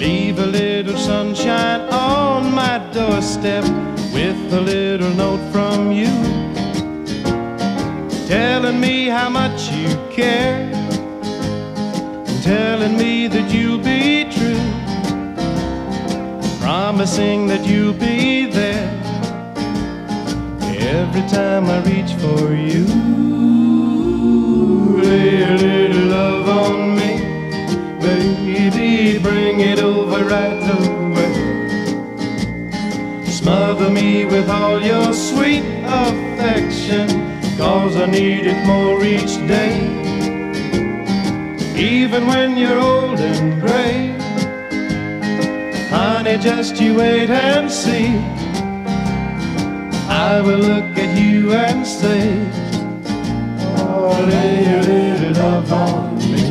Leave a little sunshine on my doorstep with a little note from you, telling me how much you care, and telling me that you'll be true, promising that you'll be there every time I reach for you. Lay a little love on me, baby, bring it over right away. Smother me with all your sweet affection, 'cause I need it more each day. Even when you're old and gray, honey, just you wait and see. I will look at you and say, oh, lay a little love on me.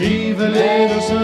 Leave a little sun.